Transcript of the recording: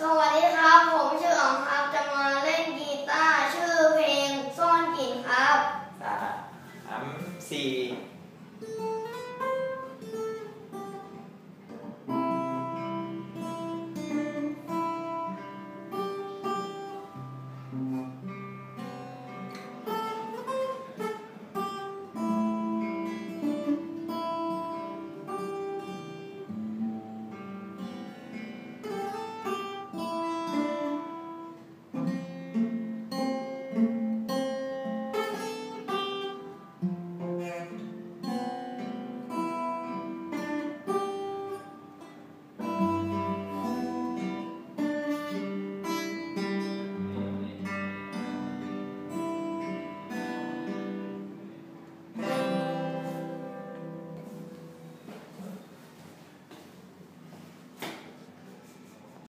สวัสดีครับผมชื่ออ๋องครับจะมาเล่นกีตาร์ชื่อเพลงซ่อนกลิ่นครับ3 4